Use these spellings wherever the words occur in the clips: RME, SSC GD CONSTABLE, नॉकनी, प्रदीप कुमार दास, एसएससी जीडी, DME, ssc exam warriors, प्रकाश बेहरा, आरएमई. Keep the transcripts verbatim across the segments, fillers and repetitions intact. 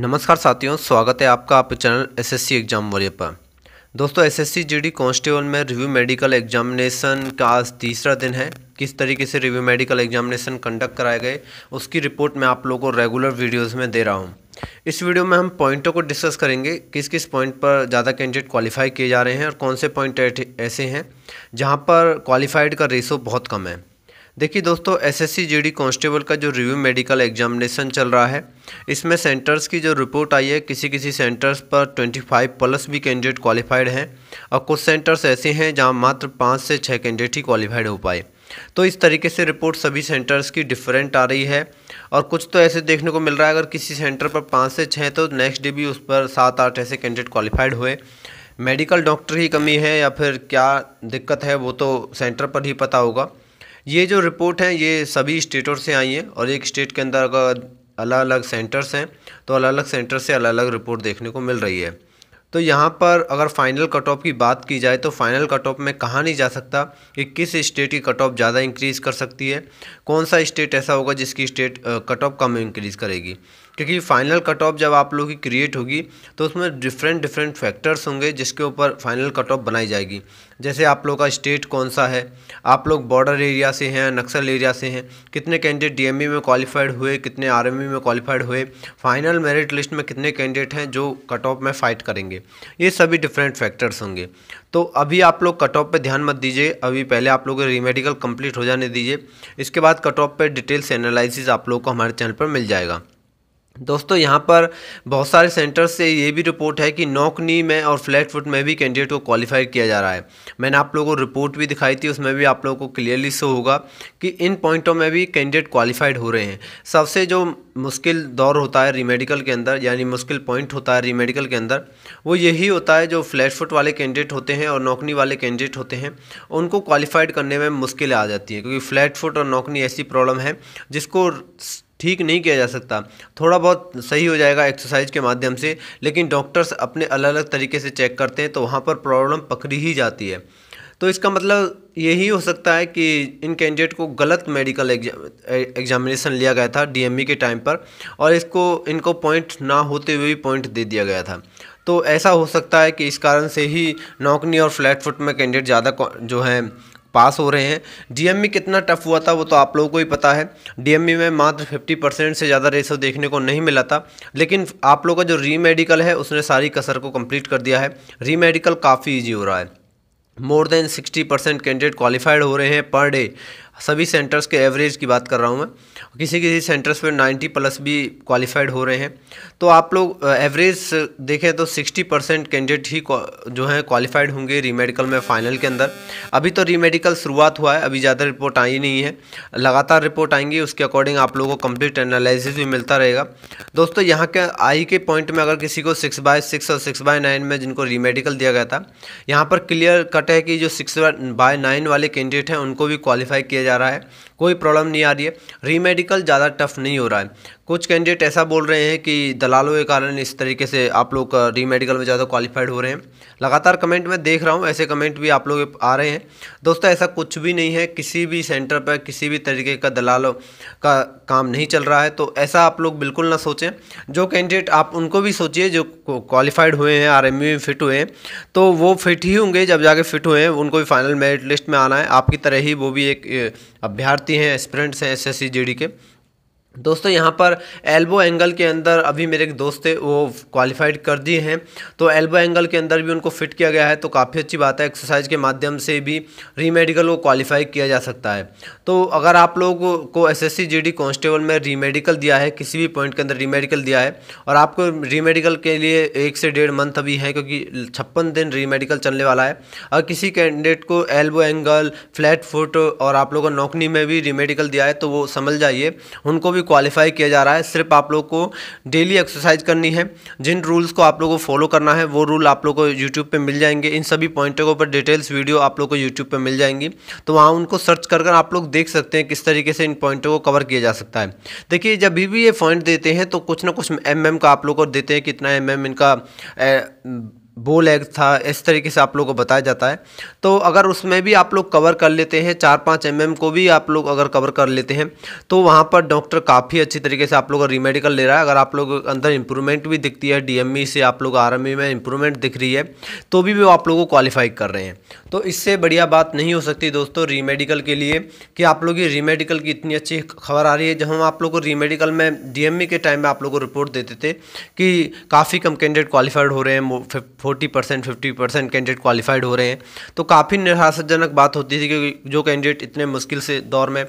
नमस्कार साथियों, स्वागत है आपका आपके चैनल एसएससी एग्ज़ाम वॉरियर पर। दोस्तों, एसएससी जीडी कांस्टेबल में रिव्यू मेडिकल एग्जामिनेशन का आज तीसरा दिन है। किस तरीके से रिव्यू मेडिकल एग्जामिनेशन कंडक्ट कराए गए उसकी रिपोर्ट मैं आप लोगों को रेगुलर वीडियोस में दे रहा हूं। इस वीडियो में हम पॉइंटों को डिस्कस करेंगे, किस किस पॉइंट पर ज़्यादा कैंडिडेट क्वालिफाई किए जा रहे हैं और कौन से पॉइंट ऐसे हैं जहाँ पर क्वालिफाइड का रेशो बहुत कम है। देखिए दोस्तों, एसएससी जीडी कांस्टेबल का जो रिव्यू मेडिकल एग्जामिनेशन चल रहा है, इसमें सेंटर्स की जो रिपोर्ट आई है, किसी किसी सेंटर्स पर पच्चीस प्लस भी कैंडिडेट क्वालिफाइड हैं और कुछ सेंटर्स ऐसे हैं जहां मात्र पाँच से छः कैंडिडेट ही क्वालिफाइड हो पाए। तो इस तरीके से रिपोर्ट सभी सेंटर्स की डिफरेंट आ रही है और कुछ तो ऐसे देखने को मिल रहा है, अगर किसी सेंटर पर पाँच से छः तो नेक्स्ट डे भी उस पर सात आठ ऐसे कैंडिडेट क्वालिफाइड हुए। मेडिकल डॉक्टर ही कमी है या फिर क्या दिक्कत है वो तो सेंटर पर ही पता होगा। ये जो रिपोर्ट है ये सभी स्टेटों से आई है और एक स्टेट के अंदर अगर अलग अलग सेंटर्स हैं तो अलग अलग सेंटर से अलग अलग रिपोर्ट देखने को मिल रही है। तो यहाँ पर अगर फाइनल कट ऑफ की बात की जाए तो फाइनल कट ऑफ में कहा नहीं जा सकता कि किस स्टेट की कट ऑफ ज़्यादा इंक्रीज़ कर सकती है, कौन सा स्टेट ऐसा होगा जिसकी स्टेट कट ऑफ कम इंक्रीज़ करेगी, क्योंकि फाइनल कट ऑफ जब आप लोगों की क्रिएट होगी तो उसमें डिफरेंट डिफरेंट फैक्टर्स होंगे जिसके ऊपर फाइनल कट ऑफ बनाई जाएगी। जैसे आप लोग का स्टेट कौन सा है, आप लोग बॉर्डर एरिया से हैं, नक्सल एरिया से हैं, कितने कैंडिडेट डीएमई में क्वालिफाइड हुए, कितने आरएमई में क्वालिफाइड हुए, फाइनल मेरिट लिस्ट में कितने कैंडिडेट हैं जो कट ऑफ में फ़ाइट करेंगे, ये सभी डिफरेंट फैक्टर्स होंगे। तो अभी आप लोग कट ऑफ पर ध्यान मत दीजिए, अभी पहले आप लोग रीमेडिकल कंप्लीट हो जाने दीजिए, इसके बाद कट ऑफ पर डिटेल्स एनालिसिस आप लोग को हमारे चैनल पर मिल जाएगा। दोस्तों, यहाँ पर बहुत सारे सेंटर्स से ये भी रिपोर्ट है कि नॉकनी में और फ्लैट फुट में भी कैंडिडेट को क्वालिफाई किया जा रहा है। मैंने आप लोगों को रिपोर्ट भी दिखाई थी, उसमें भी आप लोगों को क्लियरली शो होगा कि इन पॉइंटों में भी कैंडिडेट क्वालिफाइड हो रहे हैं। सबसे जो मुश्किल दौर होता है रीमेडिकल के अंदर, यानी मुश्किल पॉइंट होता है रीमेडिकल के अंदर, वो यही होता है जो फ्लैट फुट वाले कैंडिडेट होते हैं और नौकनी वाले कैंडिडेट होते हैं उनको क्वालिफाइड करने में मुश्किलें आ जाती है, क्योंकि फ्लैट फुट और नौकनी ऐसी प्रॉब्लम है जिसको ठीक नहीं किया जा सकता। थोड़ा बहुत सही हो जाएगा एक्सरसाइज के माध्यम से, लेकिन डॉक्टर्स अपने अलग अलग तरीके से चेक करते हैं तो वहाँ पर प्रॉब्लम पकड़ी ही जाती है। तो इसका मतलब यही हो सकता है कि इन कैंडिडेट को गलत मेडिकल एग्जामिनेशन लिया गया था डीएमई के टाइम पर और इसको इनको पॉइंट ना होते हुए भी पॉइंट दे दिया गया था। तो ऐसा हो सकता है कि इस कारण से ही नौकनी और फ्लैट फुट में कैंडिडेट ज़्यादा जो है पास हो रहे हैं। डीएमई कितना टफ हुआ था वो तो आप लोगों को ही पता है। डीएमई में मात्र पचास परसेंट से ज़्यादा रेशो देखने को नहीं मिला था, लेकिन आप लोगों का जो रीमेडिकल है उसने सारी कसर को कंप्लीट कर दिया है। रीमेडिकल काफ़ी इजी हो रहा है, मोर देन साठ परसेंट कैंडिडेट क्वालिफाइड हो रहे हैं पर डे। सभी सेंटर्स के एवरेज की बात कर रहा हूं मैं, किसी किसी सेंटर्स पे नब्बे प्लस भी क्वालिफाइड हो रहे हैं। तो आप लोग एवरेज देखें तो साठ परसेंट कैंडिडेट ही जो हैं क्वालिफाइड होंगे रीमेडिकल में फाइनल के अंदर। अभी तो रीमेडिकल शुरुआत हुआ है, अभी ज़्यादा रिपोर्ट आई नहीं है, लगातार रिपोर्ट आएंगी, उसके अकॉर्डिंग आप लोगों को कम्प्लीट एनालिसिस भी मिलता रहेगा। दोस्तों, यहाँ के आई के पॉइंट में अगर किसी को सिक्स बाय सिक्स और सिक्स बाय नाइन में जिनको रीमेडिकल दिया गया था, यहाँ पर क्लियर कट है कि जो सिक्स बाय नाइन वाले कैंडिडेट हैं उनको भी क्वालिफाई किया जा रहा है, कोई प्रॉब्लम नहीं आ रही है। रीमेडिकल ज़्यादा टफ नहीं हो रहा है। कुछ कैंडिडेट ऐसा बोल रहे हैं कि दलालों के कारण इस तरीके से आप लोग रीमेडिकल में ज़्यादा क्वालिफाइड हो रहे हैं। लगातार कमेंट में देख रहा हूँ, ऐसे कमेंट भी आप लोग आ रहे हैं। दोस्तों, ऐसा कुछ भी नहीं है, किसी भी सेंटर पर किसी भी तरीके का दलालों का काम नहीं चल रहा है, तो ऐसा आप लोग बिल्कुल ना सोचें। जो कैंडिडेट आप उनको भी सोचिए जो क्वालिफाइड हुए हैं, आर एम ई में फिट हुए हैं, तो वो फिट ही होंगे जब जाके फिट हुए हैं, उनको भी फाइनल मेरिट लिस्ट में आना है। आपकी तरह ही वो भी एक अभ्यर्थी हैं, एस्पिरेंट्स हैं एसएससी जीडी के। दोस्तों, यहाँ पर एल्बो एंगल के अंदर अभी मेरे एक दोस्त थे, वो क्वालिफाइड कर दिए हैं, तो एल्बो एंगल के अंदर भी उनको फिट किया गया है, तो काफ़ी अच्छी बात है। एक्सरसाइज के माध्यम से भी रीमेडिकल को क्वालिफाई किया जा सकता है। तो अगर आप लोगों को एसएससी जीडी कांस्टेबल में रीमेडिकल दिया है, किसी भी पॉइंट के अंदर रीमेडिकल दिया है और आपको रीमेडिकल के लिए एक से डेढ़ मंथ अभी है, क्योंकि छप्पन दिन रीमेडिकल चलने वाला है, और किसी कैंडिडेट को एल्बो एंगल, फ्लैट फुट और आप लोगों को नौकनी में भी रीमेडिकल दिया है, तो वो समझ जाइए उनको भी क्वालिफाई किया जा रहा है। सिर्फ आप लोग को डेली एक्सरसाइज करनी है, जिन रूल्स को आप लोगों को फॉलो करना है वो रूल आप लोग को यूट्यूब पे मिल जाएंगे। इन सभी पॉइंटों के ऊपर डिटेल्स वीडियो आप लोग को यूट्यूब पे मिल जाएंगी, तो वहाँ उनको सर्च कर कर आप लोग देख सकते हैं किस तरीके से इन पॉइंटों को कवर किया जा सकता है। देखिए, जब भी, भी ये पॉइंट देते हैं तो कुछ ना कुछ एम एम का आप लोग को देते हैं, कितना एम एम इनका ए, वो लेग था, इस तरीके से आप लोगों को बताया जाता है। तो अगर उसमें भी आप लोग कवर कर लेते हैं, चार पाँच एम एम को भी आप लोग अगर कवर कर लेते हैं तो वहाँ पर डॉक्टर काफ़ी अच्छी तरीके से आप लोग का रीमेडिकल ले रहा है। अगर आप लोग अंदर इंप्रूवमेंट भी दिखती है, डीएमई से आप लोग आरएमई में इंप्रूवमेंट दिख रही है, तो भी वो आप लोगों को क्वालिफाई कर रहे हैं। तो इससे बढ़िया बात नहीं हो सकती दोस्तों रीमेडिकल के लिए कि आप लोग की रीमेडिकल की इतनी अच्छी खबर आ रही है। जब हम आप लोग को रीमेडिकल में डीएमई के टाइम में आप लोग को रिपोर्ट देते थे कि काफ़ी कम कैंडिडेट क्वालिफाइड हो रहे हैं, forty percent fifty percent candidate qualified हो रहे हैं, तो काफ़ी निराशाजनक बात होती थी कि जो कैंडिडेट इतने मुश्किल से दौर में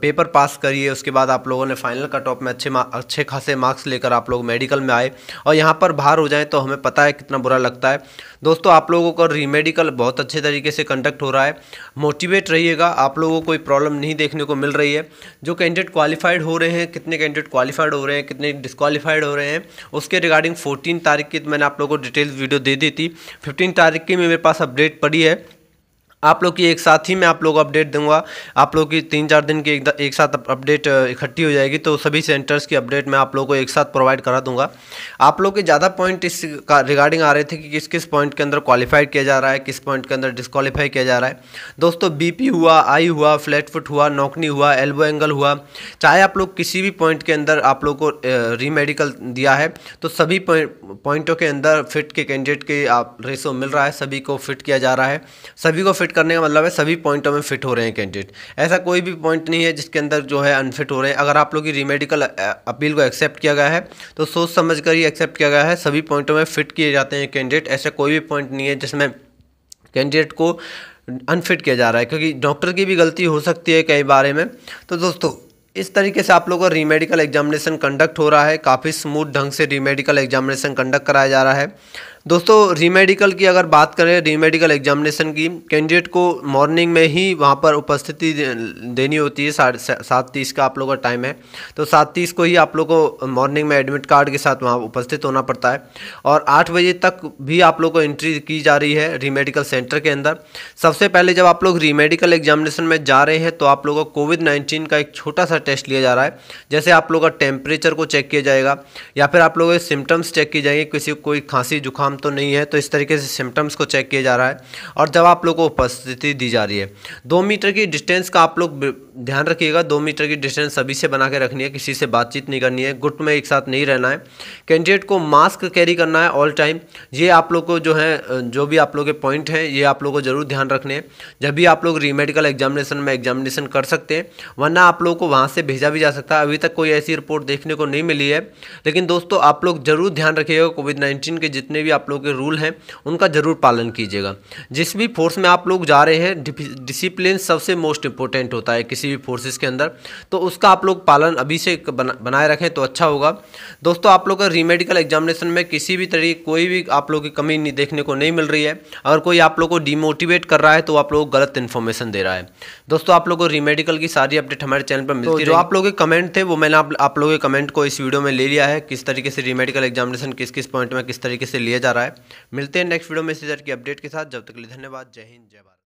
पेपर पास करिए, उसके बाद आप लोगों ने फाइनल कट ऑफ में अच्छे अच्छे खासे मार्क्स लेकर आप लोग मेडिकल में आए और यहाँ पर बाहर हो जाए तो हमें पता है कितना बुरा लगता है। दोस्तों आप लोगों का रीमेडिकल बहुत अच्छे तरीके से कंडक्ट हो रहा है, मोटिवेट रहिएगा, आप लोगों को कोई प्रॉब्लम नहीं देखने को मिल रही है। जो कैंडिडेट क्वालिफाइड हो रहे हैं, कितने कैंडिडेट क्वालिफाइड हो रहे हैं, कितने डिसक्वालीफाइड हो रहे हैं, उसके रिगार्डिंग फोर्टीन तारीख की तो मैंने आप लोगों को डिटेल्स वीडियो दे दी थी, फिफ्टीन तारीख की मेरे पास अपडेट पड़ी है, आप लोग की एक साथ ही मैं आप लोग को अपडेट दूंगा, आप लोग की तीन चार दिन की एक, एक साथ अपडेट इकट्ठी हो जाएगी, तो सभी सेंटर्स की अपडेट मैं आप लोग को एक साथ प्रोवाइड करा दूंगा। आप लोग के ज़्यादा पॉइंट इस का रिगार्डिंग आ रहे थे कि किस किस पॉइंट के अंदर क्वालिफाइड किया जा रहा है, किस पॉइंट के अंदर डिस्क्वालीफाई किया जा रहा है। दोस्तों बीपी हुआ, आई हुआ, फ्लैट फुट हुआ, नॉकनी हुआ, एल्बो एंगल हुआ, चाहे आप लोग किसी भी पॉइंट के अंदर आप लोग को रीमेडिकल दिया है तो सभी पॉइंटों के अंदर फिट के कैंडिडेट के आप रेशो मिल रहा है, सभी को फिट किया जा रहा है। सभी को करने का मतलब है सभी पॉइंटों में फिट हो रहे हैं कैंडिडेट, ऐसा कोई भी पॉइंट नहीं है जिसके अंदर जो है अनफिट हो रहे हैं। अगर आप लोग की रीमेडिकल अपील को एक्सेप्ट किया गया है तो सोच समझ कर ही एक्सेप्ट किया गया है, सभी पॉइंटों में फिट किए जाते हैं कैंडिडेट, ऐसा कोई भी पॉइंट नहीं है जिसमें कैंडिडेट को अनफिट किया जा रहा है, क्योंकि डॉक्टर की भी गलती हो सकती है कई बारे में। तो दोस्तों इस तरीके से आप लोगों का रीमेडिकल एग्जामिनेशन कंडक्ट हो रहा है, काफ़ी स्मूथ ढंग से रीमेडिकल एग्जामिनेशन कंडक्ट कराया जा रहा है। दोस्तों रीमेडिकल की अगर बात करें, रीमेडिकल एग्जामिनेशन की कैंडिडेट को मॉर्निंग में ही वहां पर उपस्थिति देनी होती है, साढ़े सात तीस का आप लोगों का टाइम है, तो सात तीस को ही आप लोगों को मॉर्निंग में एडमिट कार्ड के साथ वहां उपस्थित होना पड़ता है और आठ बजे तक भी आप लोगों को एंट्री की जा रही है रीमेडिकल सेंटर के अंदर। सबसे पहले जब आप लोग रीमेडिकल एग्जामिनेशन में जा रहे हैं तो आप लोगों को कोविड नाइन्टीन का एक छोटा सा टेस्ट लिया जा रहा है, जैसे आप लोगों का टेम्परेचर को चेक किया जाएगा या फिर आप लोगों के सिम्टम्स चेक किए जाएंगे, किसी को कोई खांसी जुकाम तो नहीं है, तो इस तरीके से सिम्टम्स को चेक किया जा रहा है और जब आप लोगों को उपस्थिति दी जा रही है। दो मीटर की डिस्टेंस का आप लोग ध्यान रखिएगा, दो मीटर की डिस्टेंस सभी से बना के रखनी है, किसी से बातचीत नहीं करनी है, गुट में एक साथ नहीं रहना है, कैंडिडेट को मास्क कैरी करना है ऑल टाइम। ये आप लोग को जो है, जो भी आप लोग के पॉइंट हैं, ये आप लोग को जरूर ध्यान रखने हैं जब भी आप लोग रीमेडिकल एग्जामिनेशन में एग्जामिनेशन कर सकते हैं, वरना आप लोग को वहाँ से भेजा भी जा सकता है। अभी तक कोई ऐसी रिपोर्ट देखने को नहीं मिली है, लेकिन दोस्तों आप लोग जरूर ध्यान रखिएगा, कोविड नाइन्टीन के जितने भी आप लोग के रूल हैं उनका जरूर पालन कीजिएगा। जिस भी फोर्स में आप लोग जा रहे हैं, डिसिप्लिन सबसे मोस्ट इंपॉर्टेंट होता है किसी भी फोर्सेस के अंदर, तो उसका आप लोग पालन अभी से बनाए रखें तो अच्छा होगा। दोस्तों आप लोग का रीमेडिकल एग्जामिनेशन में किसी भी तरीके कोई भी आप लोग की कमी नहीं देखने को नहीं मिल रही है, अगर कोई आप लोग को डीमोटिवेट कर रहा है तो आप लोग गलत इन्फॉर्मेशन दे रहा है। दोस्तों आप लोग को रीमेडिकल की सारी अपडेट हमारे चैनल पर मिलती है। जो आप लोग के कमेंट थे वो मैंने आप लोगों के कमेंट को इस वीडियो में ले लिया है, किस तरीके से रीमेडिकल एग्जामिनेशन किस किस पॉइंट में किस तरीके से लिया जा रहा है। मिलते हैं नेक्स्ट वीडियो में इसी तरह की अपडेट के साथ, जब तक के लिए धन्यवाद। जय हिंद, जय भारत।